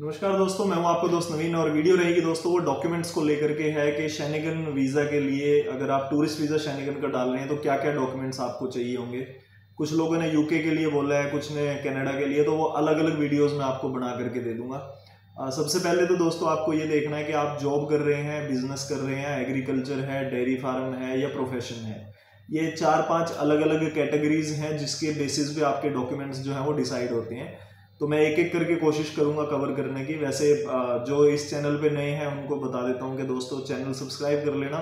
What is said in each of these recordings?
नमस्कार दोस्तों, मैं हूं आपका दोस्त नवीन और वीडियो रहेगी दोस्तों वो डॉक्यूमेंट्स को लेकर के है कि शेंगेन वीज़ा के लिए अगर आप टूरिस्ट वीज़ा शेंगेन का डाल रहे हैं तो क्या क्या डॉक्यूमेंट्स आपको चाहिए होंगे। कुछ लोगों ने यूके के लिए बोला है, कुछ ने कनाडा के लिए, तो वो अलग अलग वीडियोज़ में आपको बना करके दे दूंगा। सबसे पहले तो दोस्तों आपको ये देखना है कि आप जॉब कर रहे हैं, बिजनेस कर रहे हैं, एग्रीकल्चर है, डेयरी फार्म है या प्रोफेशन है। ये 4-5 अलग अलग कैटेगरीज हैं जिसके बेसिस पे आपके डॉक्यूमेंट्स जो हैं वो डिसाइड होते हैं। तो मैं एक एक करके कोशिश करूँगा कवर करने की। वैसे जो इस चैनल पे नए हैं उनको बता देता हूँ कि दोस्तों चैनल सब्सक्राइब कर लेना।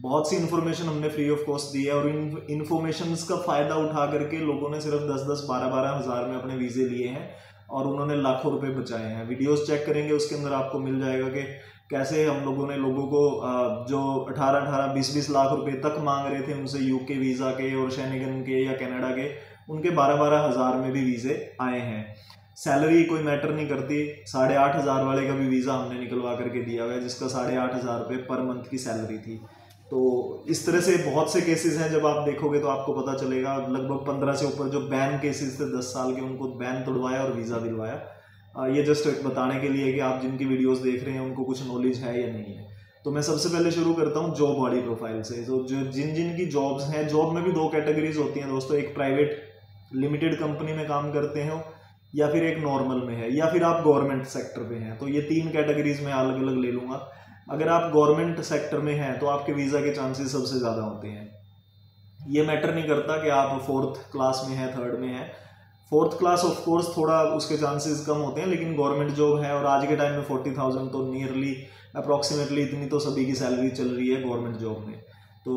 बहुत सी इन्फॉर्मेशन हमने फ्री ऑफ कॉस्ट दी है और इन इन्फॉर्मेशंस का फ़ायदा उठा करके लोगों ने सिर्फ 10-10, 12-12 हज़ार में अपने वीज़े लिए हैं और उन्होंने लाखों रुपए बचाए हैं। वीडियोस चेक करेंगे, उसके अंदर आपको मिल जाएगा कि कैसे हम लोगों ने लोगों को जो 18-18, 20-20 लाख रुपए तक मांग रहे थे उनसे यूके वीज़ा के और शेंगेन के या कनाडा के, उनके 12-12 हज़ार में भी वीज़े आए हैं। सैलरी कोई मैटर नहीं करती। 8,500 वाले का भी वीज़ा हमने निकलवा करके दिया हुआ है जिसका 8,500 रुपये पर मंथ की सैलरी थी। तो इस तरह से बहुत से केसेस हैं, जब आप देखोगे तो आपको पता चलेगा। लगभग 15 से ऊपर जो बैन केसेस थे 10 साल के, उनको बैन तोड़वाया और वीज़ा दिलवाया। ये जस्ट बताने के लिए कि आप जिनकी वीडियोस देख रहे हैं उनको कुछ नॉलेज है या नहीं है। तो मैं सबसे पहले शुरू करता हूँ जॉब वाली प्रोफाइल से। तो जो जिनकी जॉब्स हैं, जॉब में भी 2 कैटेगरीज होती हैं दोस्तों। एक प्राइवेट लिमिटेड कंपनी में काम करते हो या फिर एक नॉर्मल में है या फिर आप गवर्नमेंट सेक्टर पर हैं। तो ये 3 कैटेगरीज में अलग अलग ले लूँगा। अगर आप गवर्नमेंट सेक्टर में हैं तो आपके वीज़ा के चांसेस सबसे ज़्यादा होते हैं। ये मैटर नहीं करता कि आप 4th क्लास में हैं, 3rd में हैं। 4th क्लास ऑफ कोर्स थोड़ा उसके चांसेस कम होते हैं, लेकिन गवर्नमेंट जॉब है और आज के टाइम में 40,000 तो नियरली अप्रॉक्सीमेटली इतनी तो सभी की सैलरी चल रही है गवर्नमेंट जॉब में। तो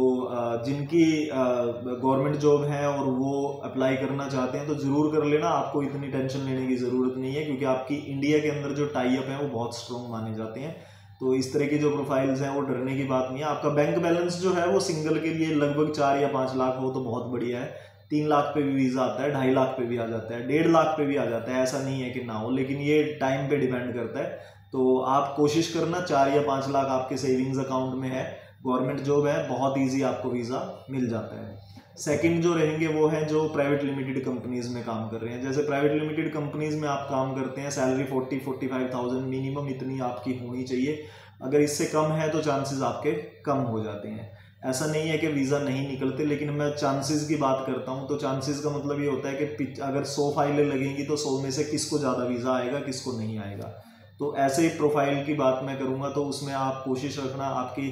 जिनकी गवर्नमेंट जॉब है और वो अप्लाई करना चाहते हैं तो ज़रूर कर लेना। आपको इतनी टेंशन लेने की ज़रूरत नहीं है क्योंकि आपकी इंडिया के अंदर जो टाईअप हैं वो बहुत स्ट्रॉन्ग माने जाते हैं। तो इस तरह की जो प्रोफाइल्स हैं वो डरने की बात नहीं है। आपका बैंक बैलेंस जो है वो सिंगल के लिए लगभग 4 या 5 लाख हो तो बहुत बढ़िया है। 3 लाख पे भी वीज़ा आता है, 2.5 लाख पे भी आ जाता है, 1.5 लाख पे भी आ जाता है। ऐसा नहीं है कि ना हो, लेकिन ये टाइम पे डिपेंड करता है। तो आप कोशिश करना 4 या 5 लाख आपके सेविंग्स अकाउंट में है, गवर्नमेंट जॉब है, बहुत ईजी आपको वीज़ा मिल जाता है। सेकेंड जो रहेंगे वो है जो प्राइवेट लिमिटेड कंपनीज़ में काम कर रहे हैं। जैसे प्राइवेट लिमिटेड कंपनीज़ में आप काम करते हैं, सैलरी 40-45,000 मिनिमम इतनी आपकी होनी चाहिए। अगर इससे कम है तो चांसेस आपके कम हो जाते हैं। ऐसा नहीं है कि वीज़ा नहीं निकलते, लेकिन मैं चांसेस की बात करता हूं। तो चांसेस का मतलब ये होता है कि अगर 100 फाइलें लगेंगी तो 100 में से किसको ज़्यादा वीज़ा आएगा, किसको नहीं आएगा। तो ऐसे प्रोफाइल की बात मैं करूँगा। तो उसमें आप कोशिश रखना आपकी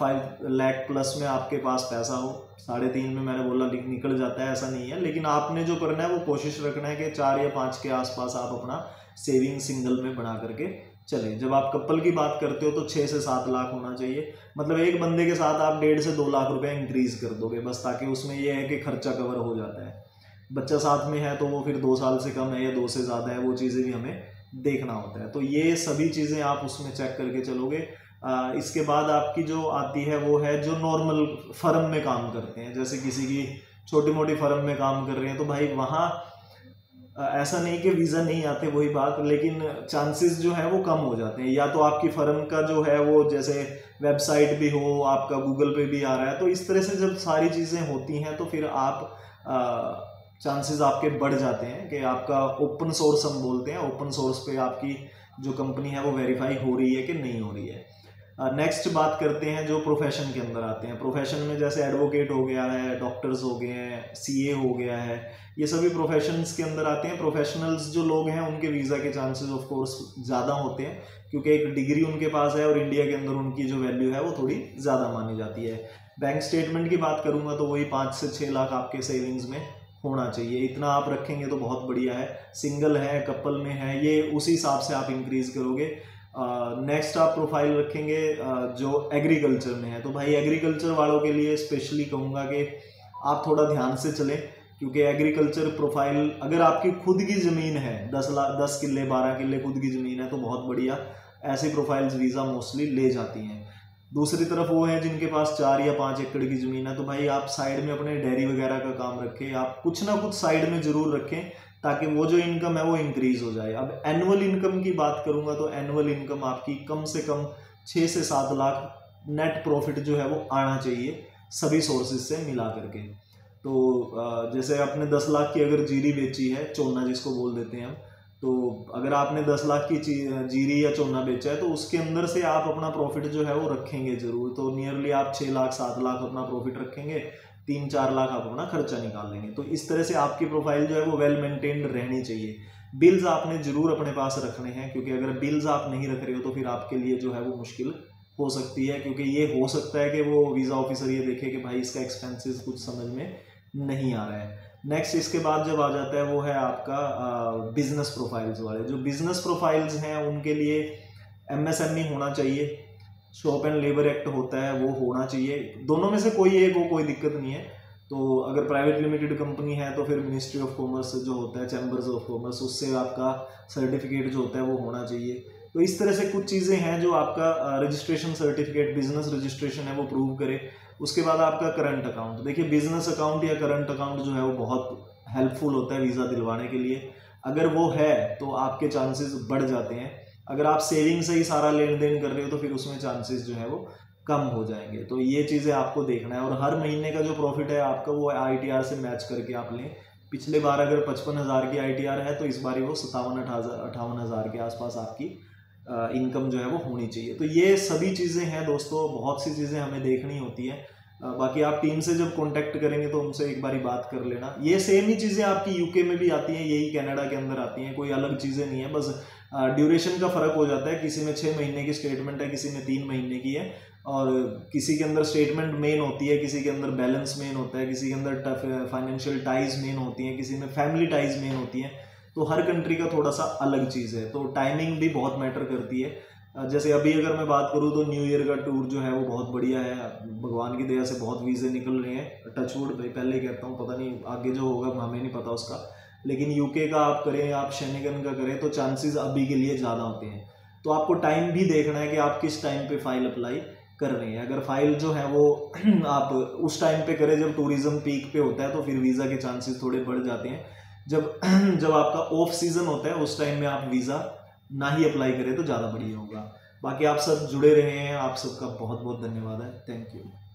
5 लाख प्लस में आपके पास पैसा हो। 3.5 में मैंने बोला निकल जाता है, ऐसा नहीं है, लेकिन आपने जो करना है वो कोशिश रखना है कि 4 या 5 के आसपास आप अपना सेविंग सिंगल में बना करके चले। जब आप कपल की बात करते हो तो 6 से 7 लाख होना चाहिए। मतलब एक बंदे के साथ आप 1.5 से 2 लाख रुपए इंक्रीज़ कर दोगे बस, ताकि उसमें यह है कि खर्चा कवर हो जाता है। बच्चा साथ में है तो वो फिर 2 साल से कम है या 2 से ज़्यादा है, वो चीज़ें भी हमें देखना होता है। तो ये सभी चीज़ें आप उसमें चेक करके चलोगे। इसके बाद आपकी जो आती है वो है जो नॉर्मल फर्म में काम करते हैं। जैसे किसी की छोटी मोटी फर्म में काम कर रहे हैं तो भाई वहाँ ऐसा नहीं कि वीज़ा नहीं आते, वही बात, लेकिन चांसेस जो है वो कम हो जाते हैं। या तो आपकी फर्म का जो है वो जैसे वेबसाइट भी हो, आपका गूगल पे भी आ रहा है, तो इस तरह से जब सारी चीज़ें होती हैं तो फिर आप चांसेस आपके बढ़ जाते हैं कि आपका ओपन सोर्स, हम बोलते हैं ओपन सोर्स पे आपकी जो कंपनी है वो वेरीफाई हो रही है कि नहीं हो रही है। नेक्स्ट बात करते हैं जो प्रोफेशन के अंदर आते हैं। प्रोफेशन में जैसे एडवोकेट हो गया है, डॉक्टर्स हो गए हैं, सीए हो गया है, ये सभी प्रोफेशंस के अंदर आते हैं। प्रोफेशनल्स जो लोग हैं उनके वीज़ा के चांसेस ऑफ कोर्स ज़्यादा होते हैं क्योंकि एक डिग्री उनके पास है और इंडिया के अंदर उनकी जो वैल्यू है वो थोड़ी ज़्यादा मानी जाती है। बैंक स्टेटमेंट की बात करूँगा तो वही 5 से 6 लाख आपके सेविंग्स में होना चाहिए। इतना आप रखेंगे तो बहुत बढ़िया है। सिंगल है, कपल में है, ये उसी हिसाब से आप इंक्रीज़ करोगे। नेक्स्ट आप प्रोफाइल रखेंगे जो एग्रीकल्चर में है। तो भाई एग्रीकल्चर वालों के लिए स्पेशली कहूँगा कि आप थोड़ा ध्यान से चलें क्योंकि एग्रीकल्चर प्रोफाइल, अगर आपकी खुद की ज़मीन है 10 किल्ले 12 किल्ले खुद की ज़मीन है तो बहुत बढ़िया, ऐसी प्रोफाइल्स वीज़ा मोस्टली ले जाती हैं। दूसरी तरफ वो है जिनके पास 4 या 5 एकड़ की ज़मीन है तो भाई आप साइड में अपने डेयरी वगैरह का काम रखें, आप कुछ ना कुछ साइड में ज़रूर रखें ताकि वो जो इनकम है वो इंक्रीज़ हो जाए। अब एनुअल इनकम की बात करूँगा तो एनुअल इनकम आपकी कम से कम 6 से 7 लाख नेट प्रॉफिट जो है वो आना चाहिए सभी सोर्सेज से मिला करके। तो जैसे आपने 10 लाख की अगर जीरी बेची है, चोना जिसको बोल देते हैं हम, तो अगर आपने 10 लाख की जीरी या चोना बेचा है तो उसके अंदर से आप अपना प्रॉफिट जो है वो रखेंगे ज़रूर। तो नियरली आप 6 लाख 7 लाख अपना प्रॉफिट रखेंगे, 3-4 लाख आप अपना खर्चा निकाल लेंगे। तो इस तरह से आपकी प्रोफाइल जो है वो वेल मेंटेन्ड रहनी चाहिए। बिल्स आपने ज़रूर अपने पास रखने हैं, क्योंकि अगर बिल्स आप नहीं रख रहे हो तो फिर आपके लिए जो है वो मुश्किल हो सकती है, क्योंकि ये हो सकता है कि वो वीज़ा ऑफिसर ये देखे कि भाई इसका एक्सपेंसेस कुछ समझ में नहीं आ रहा है। नेक्स्ट इसके बाद जब आ जाता है वो है आपका बिजनेस प्रोफाइल्स वाले। जो बिजनेस प्रोफाइल्स हैं उनके लिए एमएसएमई होना चाहिए, शॉप एंड लेबर एक्ट होता है वो होना चाहिए, दोनों में से कोई एक हो, कोई दिक्कत नहीं है। तो अगर प्राइवेट लिमिटेड कंपनी है तो फिर मिनिस्ट्री ऑफ कॉमर्स जो होता है, चैम्बर्स ऑफ कॉमर्स, उससे आपका सर्टिफिकेट जो होता है वो होना चाहिए। तो इस तरह से कुछ चीज़ें हैं जो आपका रजिस्ट्रेशन सर्टिफिकेट, बिजनेस रजिस्ट्रेशन है वो प्रूव करे। उसके बाद आपका करंट अकाउंट, देखिए बिजनेस अकाउंट या करंट अकाउंट जो है वो बहुत हेल्पफुल होता है वीज़ा दिलवाने के लिए। अगर वो है तो आपके चांसेस बढ़ जाते हैं। अगर आप सेविंग से ही सारा लेन देन कर रहे हो तो फिर उसमें चांसेस जो है वो कम हो जाएंगे। तो ये चीज़ें आपको देखना है। और हर महीने का जो प्रॉफिट है आपका वो ITR से मैच करके आप लें। पिछले बार अगर 55,000 की ITR है तो इस बार वो 57,000 के आसपास आपकी इनकम जो है वो होनी चाहिए। तो ये सभी चीज़ें हैं दोस्तों, बहुत सी चीज़ें हमें देखनी होती हैं। बाकी आप टीम से जब कांटेक्ट करेंगे तो उनसे एक बारी बात कर लेना। ये सेम ही चीज़ें आपकी यूके में भी आती हैं, यही कनाडा के अंदर आती हैं, कोई अलग चीज़ें नहीं है, बस ड्यूरेशन का फ़र्क हो जाता है। किसी में 6 महीने की स्टेटमेंट है, किसी में 3 महीने की है, और किसी के अंदर स्टेटमेंट मेन होती है, किसी के अंदर बैलेंस मेन होता है, किसी के अंदर फाइनेंशियल टाइज मेन होती हैं, किसी में फैमिली टाइज मेन होती हैं। तो हर कंट्री का थोड़ा सा अलग चीज़ है, तो टाइमिंग भी बहुत मैटर करती है। जैसे अभी अगर मैं बात करूँ तो न्यू ईयर का टूर जो है वो बहुत बढ़िया है, भगवान की दया से बहुत वीज़े निकल रहे हैं, टचवुड भाई पहले कहता हूँ, पता नहीं आगे जो होगा हमें नहीं पता उसका। लेकिन यूके का आप करें, आप शेंगेन का करें, तो चांसेस अभी के लिए ज़्यादा होते हैं। तो आपको टाइम भी देखना है कि आप किस टाइम पर फाइल अप्लाई कर रहे हैं। अगर फाइल जो है वो आप उस टाइम पर करें जब टूरिज़म पीक पे होता है तो फिर वीज़ा के चांसेस थोड़े बढ़ जाते हैं। जब आपका ऑफ सीजन होता है उस टाइम में आप वीज़ा ना ही अप्लाई करें तो ज़्यादा बढ़िया होगा। बाकी आप सब जुड़े रहे हैं, आप सबका बहुत बहुत धन्यवाद है। Thank you.